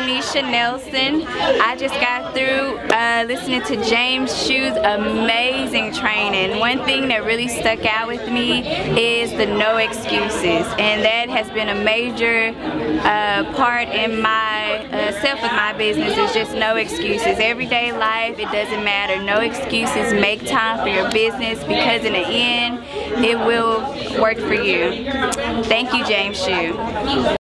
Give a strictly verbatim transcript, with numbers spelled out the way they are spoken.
Anisha Nelson. I just got through uh, listening to James Hsu's amazing training. One thing that really stuck out with me is the no excuses, and that has been a major uh, part in my uh, self with my business, is just no excuses. Everyday life, it doesn't matter. No excuses. Make time for your business, because in the end, it will work for you. Thank you, James Hsu.